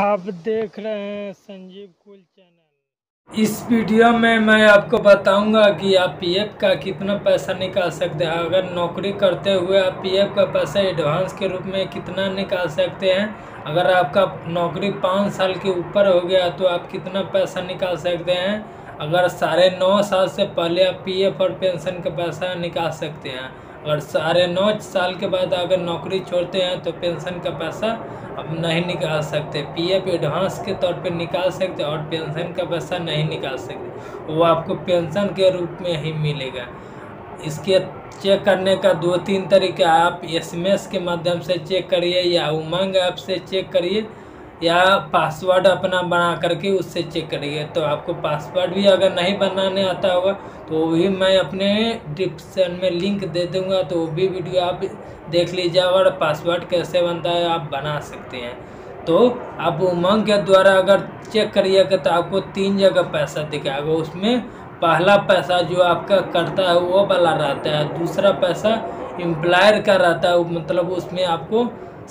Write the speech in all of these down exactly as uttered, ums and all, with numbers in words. आप देख रहे हैं संजीव कुल चैनल। इस वीडियो में मैं आपको बताऊंगा कि आप पीएफ का कितना पैसा निकाल सकते हैं। अगर नौकरी करते हुए आप पीएफ का पैसा एडवांस के रूप में कितना निकाल सकते हैं। अगर आपका नौकरी पाँच साल के ऊपर हो गया तो आप कितना पैसा निकाल सकते हैं। अगर साढ़े नौ साल से पहले आप पीएफ और पेंशन का पैसा निकाल सकते हैं। और साढ़े नौ साल के बाद अगर नौकरी छोड़ते हैं तो पेंशन का पैसा अब नहीं निकाल सकते। पीएफ एडवांस के तौर पे निकाल सकते और पेंशन का पैसा नहीं निकाल सकते, वो आपको पेंशन के रूप में ही मिलेगा। इसके चेक करने का दो तीन तरीका, आप एसएमएस के माध्यम से चेक करिए या उमंग ऐप से चेक करिए या पासवर्ड अपना बना करके उससे चेक करिए। तो आपको पासवर्ड भी अगर नहीं बनाने आता होगा तो वो भी मैं अपने डिस्क्रिप्शन में लिंक दे दूंगा, तो वो भी वीडियो आप देख लीजिए और पासवर्ड कैसे बनता है आप बना सकते हैं। तो आप उमंग के द्वारा अगर चेक करिएगा तो आपको तीन जगह पैसा दिखाएगा। उसमें पहला पैसा जो आपका कटता है वो वाला रहता है, दूसरा पैसा एम्प्लॉयर का रहता है, मतलब उसमें आपको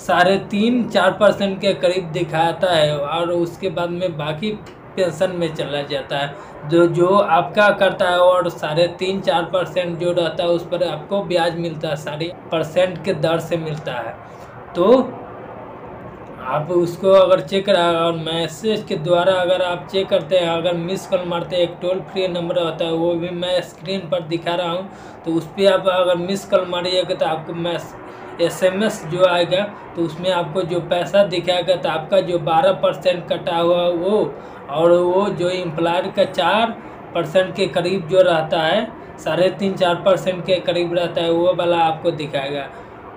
साढ़े तीन चार परसेंट के करीब दिखाता है और उसके बाद में बाकी पेंशन में चला जाता है। जो जो आपका करता है और साढ़े तीन चार परसेंट जो रहता है उस पर आपको ब्याज मिलता है, साढ़े परसेंट के दर से मिलता है। तो आप उसको अगर चेक रहा और मैसेज के द्वारा अगर आप चेक करते हैं, अगर मिस कॉल मारते हैं, एक टोल फ्री नंबर होता है वो भी मैं स्क्रीन पर दिखा रहा हूँ, तो उस पर आप अगर मिस कॉल मारिएगा तो आपको मैस एसएमएस जो आएगा तो उसमें आपको जो पैसा दिखाएगा तो आपका जो बारह परसेंट कटा हुआ वो और वो जो एम्प्लॉयर का चार परसेंट के करीब जो रहता है, साढ़े तीन चार परसेंट के करीब रहता है, वो वाला आपको दिखाएगा।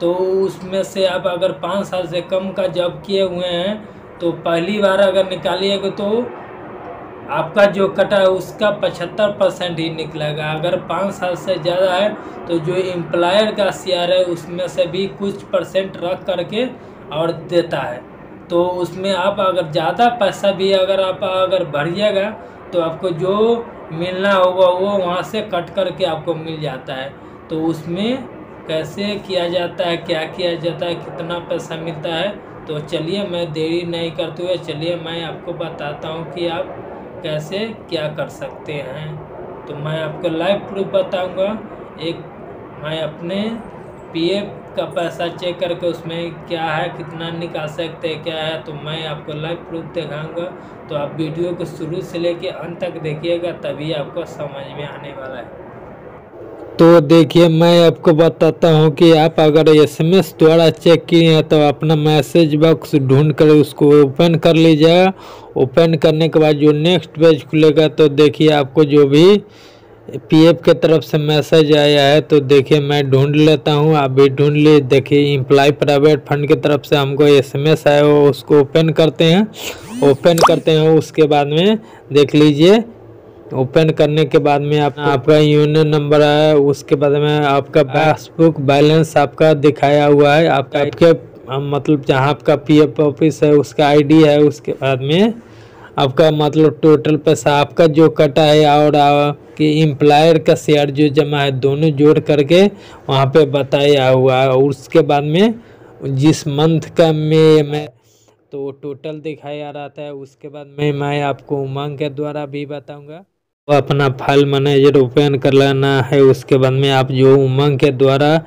तो उसमें से आप अगर पाँच साल से कम का जॉब किए हुए हैं तो पहली बार अगर निकालिएगा तो आपका जो कटा है उसका पचहत्तर परसेंट ही निकलेगा। अगर पाँच साल से ज़्यादा है तो जो एम्प्लॉयर का शेयर है उसमें से भी कुछ परसेंट रख करके और देता है। तो उसमें आप अगर ज़्यादा पैसा भी अगर आप अगर भरिएगा तो आपको जो मिलना होगा वो वहाँ से कट करके आपको मिल जाता है। तो उसमें कैसे किया जाता है, क्या किया जाता है, कितना पैसा मिलता है, तो चलिए मैं देरी नहीं करते हुए चलिए मैं आपको बताता हूँ कि आप कैसे क्या कर सकते हैं। तो मैं आपको लाइव प्रूफ बताऊंगा। एक मैं अपने पीएफ का पैसा चेक करके उसमें क्या है, कितना निकाल सकते हैं, क्या है, तो मैं आपको लाइव प्रूफ दिखाऊंगा। तो आप वीडियो को शुरू से लेके अंत तक देखिएगा तभी आपको समझ में आने वाला है। तो देखिए मैं आपको बताता हूं कि आप अगर एसएमएस द्वारा चेक किए हैं तो अपना मैसेज बॉक्स ढूंढ कर उसको ओपन कर लीजिएगा। ओपन करने के बाद जो नेक्स्ट पेज खुलेगा तो देखिए आपको जो भी पीएफ के तरफ से मैसेज आया है, तो देखिए मैं ढूंढ लेता हूं, आप भी ढूंढ लीजिए। देखिए एम्प्लॉय प्राइवेट फंड की तरफ से हमको एसएमएस आया हो, उसको ओपन करते हैं। ओपन करते हैं उसके बाद में देख लीजिए, ओपन करने के बाद में आप आपका यूनियन नंबर है, उसके बाद में आपका पासबुक बैलेंस आपका दिखाया हुआ है, आपका आपके मतलब जहाँ आपका पीएफ ऑफिस है उसका आईडी है, उसके बाद में आपका मतलब टोटल पैसा आपका जो कटा है और आपके एम्प्लॉयर का शेयर जो जमा है, दोनों जोड़ करके वहाँ पे बताया हुआ है। उसके बाद में जिस मंथ का में मैं तो टोटल दिखाया रहता है। उसके बाद में मैं आपको उमंग के द्वारा भी बताऊँगा। अपना फाइल मैनेजर ओपन कर लेना है। उसके बाद में आप जो उमंग के द्वारा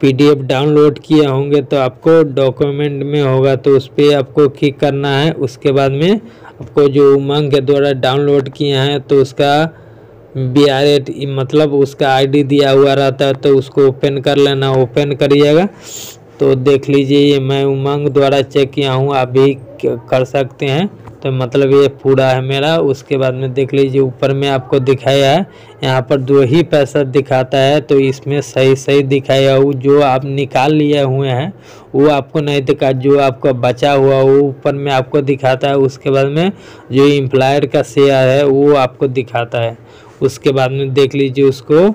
पीडीएफ डाउनलोड किए होंगे तो आपको डॉक्यूमेंट में होगा, तो उस पर आपको क्लिक करना है। उसके बाद में आपको जो उमंग के द्वारा डाउनलोड किए हैं तो उसका बी आर एट मतलब उसका आईडी दिया हुआ रहता है, तो उसको ओपन कर लेना। ओपन करिएगा तो देख लीजिए ये मैं उमंग द्वारा चेक किया हूँ, आप भी कर सकते हैं। तो मतलब ये पूरा है मेरा। उसके बाद में देख लीजिए ऊपर में आपको दिखाया है, यहाँ पर दो ही पैसा दिखाता है, तो इसमें सही सही दिखाया हो, जो आप निकाल लिए हुए हैं वो आपको नहीं दिखा, जो आपका बचा हुआ वो ऊपर में आपको दिखाता है। उसके बाद में जो एम्प्लॉयर का शेयर है वो आपको दिखाता है। उसके बाद में देख लीजिए उसको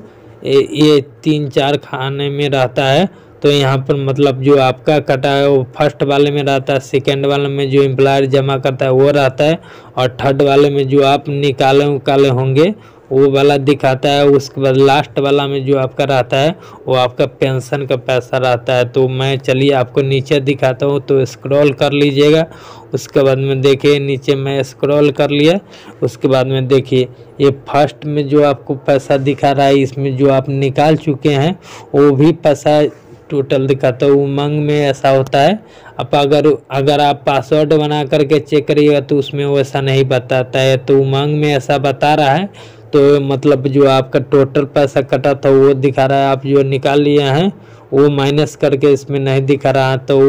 ये तीन चार खाने में रहता है, तो यहाँ पर मतलब जो आपका कटा है वो फर्स्ट वाले में रहता है, सेकेंड वाले में जो एम्प्लॉयर जमा करता है वो रहता है, और थर्ड वाले में जो आप निकाले उकाले होंगे वो वाला दिखाता है। उसके बाद लास्ट वाला में जो आपका रहता है वो आपका पेंशन का पैसा रहता है। तो मैं चलिए आपको नीचे दिखाता हूँ, तो स्क्रॉल कर लीजिएगा। उसके बाद में देखिए नीचे मैं स्क्रॉल कर लिया। उसके बाद में देखिए ये फर्स्ट में जो आपको पैसा दिखा रहा है, इसमें जो आप निकाल चुके हैं वो भी पैसा टोटल दिखाता है। उमंग में ऐसा होता है, आप अगर अगर आप पासवर्ड बना करके चेक करिएगा तो उसमें वो ऐसा नहीं बताता है। तो उमंग में ऐसा बता रहा है, तो मतलब जो आपका टोटल पैसा कटा था वो दिखा रहा है। आप जो निकाल लिए हैं वो माइनस करके इसमें नहीं दिखा रहा, तो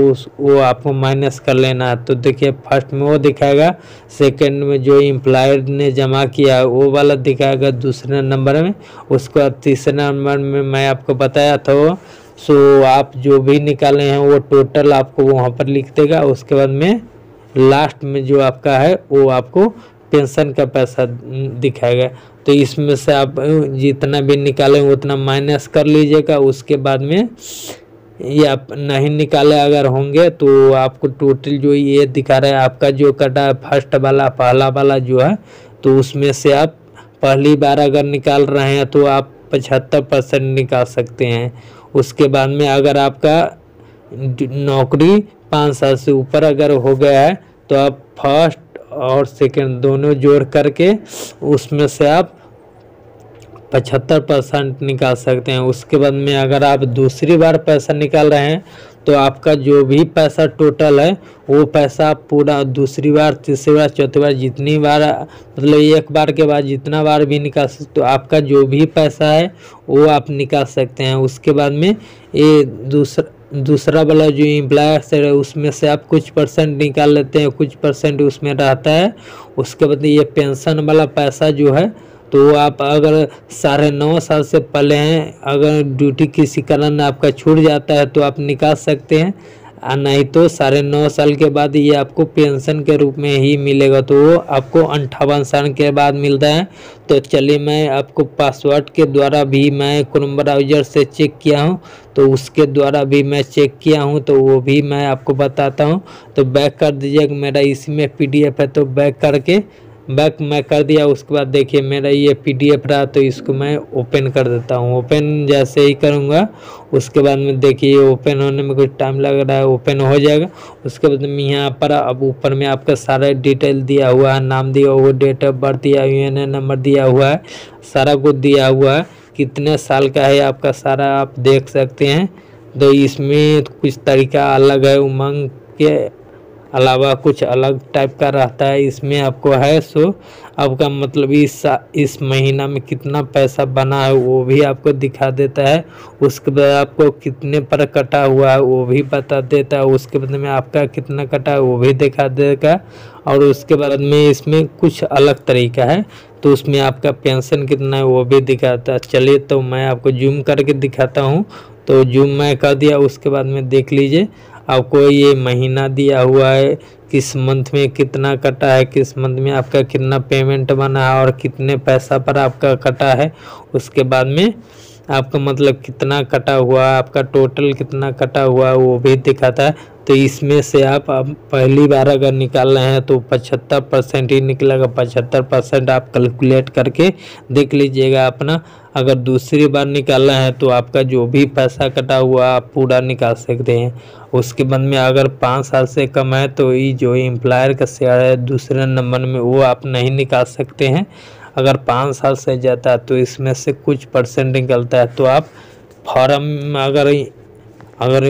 वो आपको माइनस कर लेना है। तो देखिए फर्स्ट में वो दिखाएगा, सेकंड में जो एम्प्लॉयर ने जमा किया वो वाला दिखाएगा दूसरे नंबर में। उसके बाद तीसरे नंबर में मैं आपको बताया था वो, सो आप जो भी निकाले हैं वो टोटल आपको वहाँ पर लिख देगा। उसके बाद में लास्ट में जो आपका है वो आपको पेंशन का पैसा दिखाएगा। तो इसमें से आप जितना भी निकालें उतना माइनस कर लीजिएगा। उसके बाद में ये आप नहीं निकाले अगर होंगे तो आपको टोटल जो ये दिखा रहा है आपका जो कटा है फर्स्ट वाला पहला वाला जो है, तो उसमें से आप पहली बार अगर निकाल रहे हैं तो आप पचहत्तर परसेंट निकाल सकते हैं। उसके बाद में अगर आपका नौकरी पाँच साल से ऊपर अगर हो गया है तो आप फर्स्ट और सेकंड दोनों जोड़ करके उसमें से आप पचहत्तर परसेंट निकाल सकते हैं। उसके बाद में अगर आप दूसरी बार पैसा निकाल रहे हैं तो आपका जो भी पैसा टोटल है वो पैसा आप पूरा दूसरी बार तीसरी बार चौथी बार जितनी बार मतलब एक बार के बाद जितना बार भी निकाल सकते हो, आपका जो भी पैसा है वो आप निकाल सकते हैं। उसके बाद में ये दूसरा दूसरा वाला जो एम्प्लॉयर्स है उसमें से आप कुछ परसेंट निकाल लेते हैं, कुछ परसेंट उसमें रहता है। उसके बाद ये पेंशन वाला पैसा जो है, तो आप अगर साढ़े नौ साल से पहले हैं अगर ड्यूटी किसी कारण आपका छूट जाता है तो आप निकाल सकते हैं, नहीं तो साढ़े नौ साल के बाद ये आपको पेंशन के रूप में ही मिलेगा। तो वो आपको अंठावन साल के बाद मिलता है। तो चलिए मैं आपको पासवर्ड के द्वारा भी मैं क्रोम ब्राउजर से चेक किया हूँ, तो उसके द्वारा भी मैं चेक किया हूं, तो वो भी मैं आपको बताता हूं। तो बैक कर दीजिएगा, मेरा इसी में पीडीएफ है तो बैक करके बैक मैं कर दिया। उसके बाद देखिए मेरा ये पीडीएफ रहा, तो इसको मैं ओपन कर देता हूं। ओपन जैसे ही करूंगा उसके बाद में देखिए ओपन होने में कुछ टाइम लग रहा है, ओपन हो जाएगा। उसके बाद में यहाँ पर अब ऊपर में आपका सारा डिटेल दिया हुआ है, नाम दिया हुआ, डेट ऑफ बर्थ दिया, यू एन एन नंबर दिया हुआ है, सारा कुछ दिया हुआ है, कितने साल का है आपका सारा आप देख सकते हैं। तो इसमें कुछ तरीका अलग है, उमंग के अलावा कुछ अलग टाइप का रहता है। इसमें आपको है सो आपका मतलब इस इस महीना में कितना पैसा बना है वो भी आपको दिखा देता है। उसके बाद आपको कितने पर कटा हुआ है वो भी बता देता है। उसके बाद में आपका कितना कटा है वो भी दिखा देगा। और उसके बाद में इसमें कुछ अलग तरीका है, तो उसमें आपका पेंशन कितना है वो भी दिखाता है। चलिए तो मैं आपको जूम करके दिखाता हूँ, तो जूम मैं कर दिया। उसके बाद में देख लीजिए आपको ये महीना दिया हुआ है, किस मंथ में कितना कटा है, किस मंथ में आपका कितना पेमेंट बना है और कितने पैसा पर आपका कटा है। उसके बाद में आपका मतलब कितना कटा हुआ, आपका टोटल कितना कटा हुआ वो भी दिखाता है। तो इसमें से आप, आप पहली बार अगर निकाल रहे हैं तो पचहत्तर परसेंट ही निकलेगा। पचहत्तर परसेंट आप कैलकुलेट करके देख लीजिएगा अपना। अगर दूसरी बार निकालना है तो आपका जो भी पैसा कटा हुआ आप पूरा निकाल सकते हैं। उसके बाद में अगर पाँच साल से कम है तो ये जो एम्प्लॉयर का शेयर है दूसरे नंबर में वो आप नहीं निकाल सकते हैं। अगर पाँच साल से जाता है तो इसमें से कुछ परसेंट निकलता है। तो आप फॉर्म अगर अगर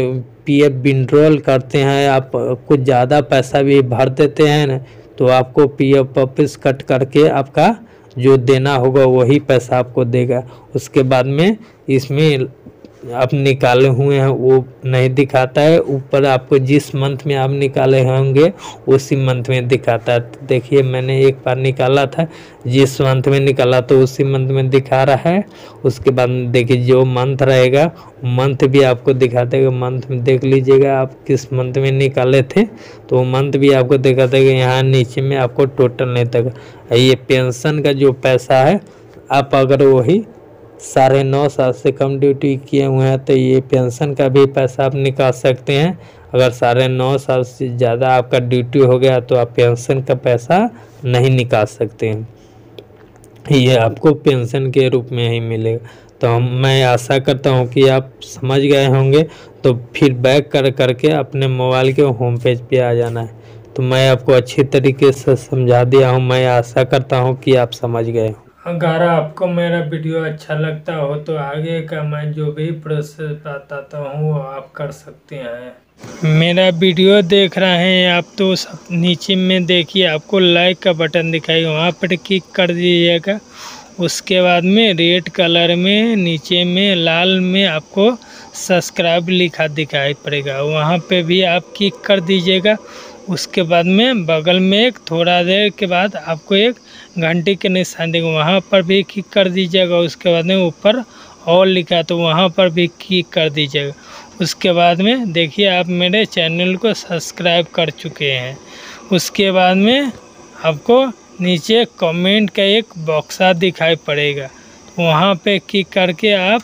पीएफ विड्रॉल करते हैं, आप कुछ ज़्यादा पैसा भी भर देते हैं ना, तो आपको पीएफ वापस कट करके आपका जो देना होगा वही पैसा आपको देगा। उसके बाद में इसमें आप निकाले हुए हैं वो नहीं दिखाता है, ऊपर आपको जिस मंथ में आप निकाले होंगे उसी मंथ में दिखाता है। देखिए मैंने एक बार निकाला था, जिस मंथ में निकाला तो उसी मंथ में दिखा रहा है। उसके बाद देखिए जो मंथ रहेगा मंथ भी आपको दिखा देगा। मंथ में देख लीजिएगा आप किस मंथ में निकाले थे तो मंथ भी आपको दिखा देगा। यहाँ नीचे में आपको टोटल नहीं देगा। ये पेंशन का जो पैसा है आप अगर वही साढ़े नौ साल से कम ड्यूटी किए हुए हैं तो ये पेंशन का भी पैसा आप निकाल सकते हैं। अगर साढ़े नौ साल से ज़्यादा आपका ड्यूटी हो गया तो आप पेंशन का पैसा नहीं निकाल सकते हैं। ये आपको पेंशन के रूप में ही मिलेगा। तो हम मैं आशा करता हूं कि आप समझ गए होंगे। तो फिर बैक कर करके अपने मोबाइल के होम पेज पे आ जाना है। तो मैं आपको अच्छी तरीके से समझा दिया हूं। मैं आशा करता हूं कि आप समझ गए हो। अगर आपको मेरा वीडियो अच्छा लगता हो तो आगे का मैं जो भी प्रोसेस बताता हूँ वो आप कर सकते हैं। मेरा वीडियो देख रहे हैं आप तो सब नीचे में देखिए आपको लाइक का बटन दिखाई, वहाँ पर क्लिक कर दीजिएगा। उसके बाद में रेड कलर में नीचे में लाल में आपको सब्सक्राइब लिखा दिखाई पड़ेगा, वहाँ पे भी आप क्लिक कर दीजिएगा। उसके बाद में बगल में एक थोड़ा देर के बाद आपको एक घंटी के निशान देगा, वहाँ पर भी क्लिक कर दीजिएगा। उसके बाद में ऊपर और लिखा तो वहाँ पर भी क्लिक कर दीजिएगा। उसके बाद में देखिए आप मेरे चैनल को सब्सक्राइब कर चुके हैं। उसके बाद में आपको नीचे कमेंट का एक बॉक्सा दिखाई पड़ेगा, वहाँ पे क्लिक करके आप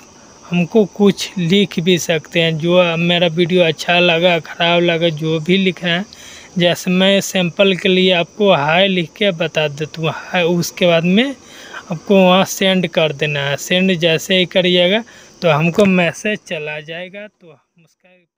हमको कुछ लिख भी सकते हैं। जो मेरा वीडियो अच्छा लगा ख़राब लगा जो भी लिखा है, जैसे मैं सैंपल के लिए आपको हाय लिख के बता देता हूँ हाय। उसके बाद में आपको वहाँ सेंड कर देना है। सेंड जैसे ही करिएगा तो हमको मैसेज चला जाएगा। तो हम उसका